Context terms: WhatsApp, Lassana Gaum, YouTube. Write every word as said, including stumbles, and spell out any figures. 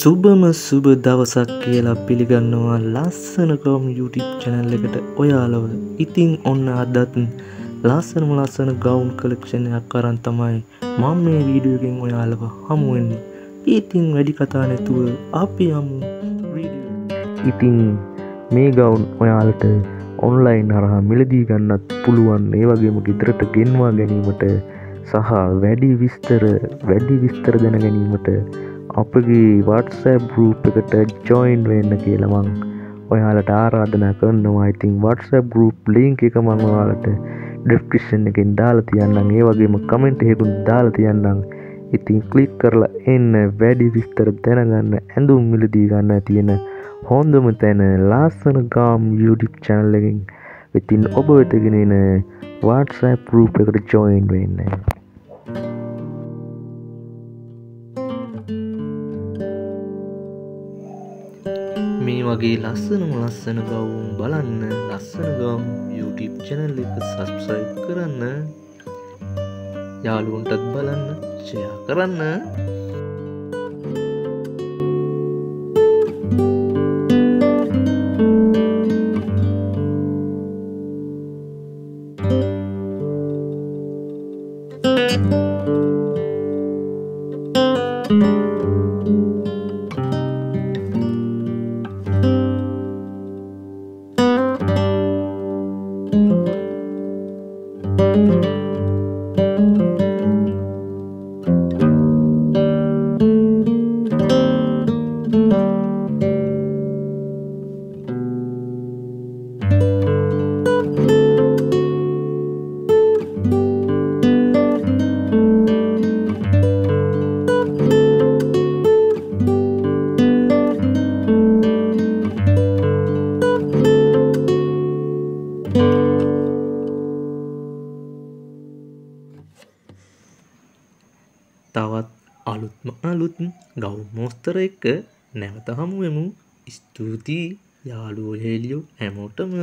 සුබම සුබ දවසක් කියලා පිළිගන්නවා ලස්සන ගම් YouTube channel එකට ඔයාලව. ඉතින් ඔන්න අදත් ලස්සනම ලස්සන ගවුම් collection එකක් අරන් තමයි මම මේ වීඩියෝ එකෙන් ඔයාලව හමු වෙන්නේ. ඉතින් වැඩි කතා නැතුව අපි යමු වීඩියෝ. ඉතින් මේ ගවුම් ඔයාලට online හරහා මිලදී ගන්නත් පුළුවන්. ඒ වගේම ගෙදරට ගෙන්වා ගැනීමට සහ වැඩි විස්තර වැඩි විස්තර දැන ගැනීමට අපගේ WhatsApp group එකට join වෙන්න කියලා මම ඔයාලට ආරාධනා කරනවා. ඉතින් WhatsApp group link එක මම ඔයාලට description එකෙන් දාලා තියන්නම්. ඒ වගේම comment එකකුත් දාලා තියන්නම්. ඉතින් click කරලා එන්න වැඩි විස්තර දැනගන්න ඇඳුම් මිලදී ගන්න තියෙන හොඳම තැන Lassana Gaum YouTube channel එකෙන් ඉතින් ඔබ වෙත ගෙනෙන WhatsApp group එකට join වෙන්න. මේ වගේ ලස්සනම ලස්සන ගවුම් බලන්න ලස්සන ගවුම් YouTube channel එක subscribe කරන්න, යාළුවන්ටත් බලන්න share කරන්න. තවත් අලුත්ම අලුත් ගව් මොස්තර එක නැවත හමුවෙමු. ස්තුතියි යාළුවෝ, හේලියෝ හැමෝටම.